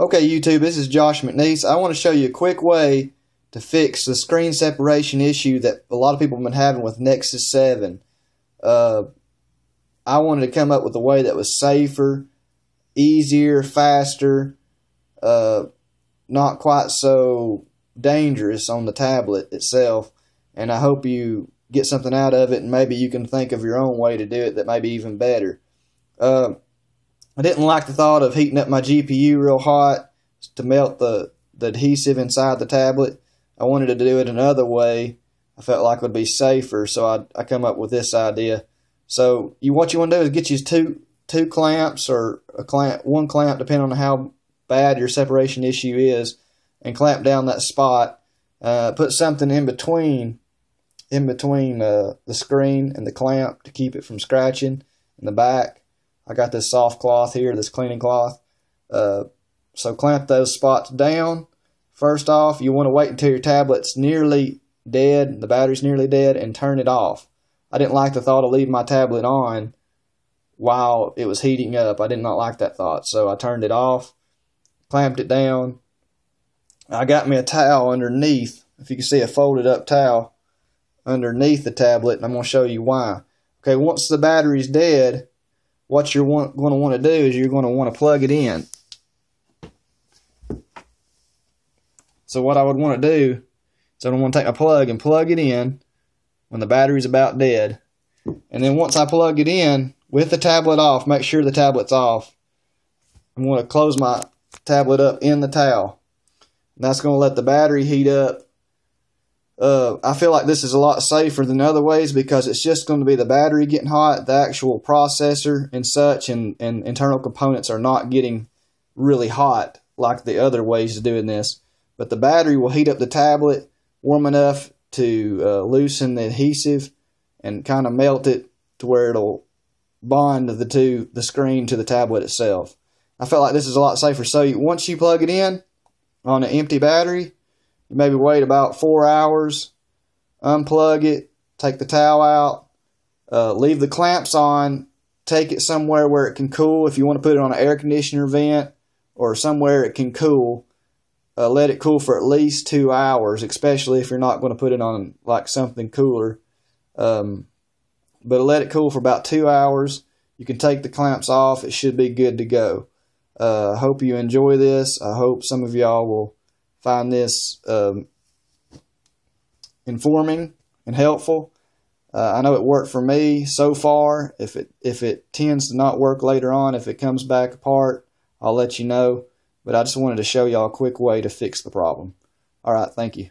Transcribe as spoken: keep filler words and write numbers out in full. Okay, YouTube, this is Josh McNeese. I want to show you a quick way to fix the screen separation issue that a lot of people have been having with Nexus seven. Uh, I wanted to come up with a way that was safer, easier, faster, uh, not quite so dangerous on the tablet itself. And I hope you get something out of it, and maybe you can think of your own way to do it that may be even better. Uh, I didn't like the thought of heating up my G P U real hot to melt the, the adhesive inside the tablet. I wanted to do it another way. I felt like it would be safer, so I, I come up with this idea. So you what you want to do is get you two two clamps or a clamp, one clamp depending on how bad your separation issue is, and clamp down that spot. Uh, put something in between in between uh, the screen and the clamp to keep it from scratching in the back. I got this soft cloth here, this cleaning cloth. Uh, so clamp those spots down. First off, you want to wait until your tablet's nearly dead, the battery's nearly dead, and turn it off. I didn't like the thought of leaving my tablet on while it was heating up. I did not like that thought, so I turned it off, clamped it down. I got me a towel underneath, if you can see a folded up towel underneath the tablet, and I'm going to show you why. Okay, once the battery's dead, what you're want, going to want to do is you're going to want to plug it in. So what I would want to do is I want to take my plug and plug it in when the battery's about dead. And then once I plug it in, with the tablet off, make sure the tablet's off, I'm going to close my tablet up in the towel. And that's going to let the battery heat up. Uh, I feel like this is a lot safer than other ways because it's just going to be the battery getting hot, the actual processor and such, and, and internal components are not getting really hot like the other ways of doing this. But the battery will heat up the tablet warm enough to uh, loosen the adhesive and kind of melt it to where it'll bond the two, the screen to the tablet itself. I felt like this is a lot safer. So you, once you plug it in on an empty battery, you maybe wait about four hours, unplug it, take the towel out, uh, leave the clamps on, take it somewhere where it can cool. If you want to put it on an air conditioner vent or somewhere it can cool, uh, let it cool for at least two hours, especially if you're not going to put it on like something cooler. Um, but let it cool for about two hours. You can take the clamps off. It should be good to go. I uh, hope you enjoy this. I hope some of y'all will find this um, informing and helpful. Uh, I know it worked for me so far. If it if it tends to not work later on, if it comes back apart, I'll let you know. But I just wanted to show y'all a quick way to fix the problem. All right, thank you.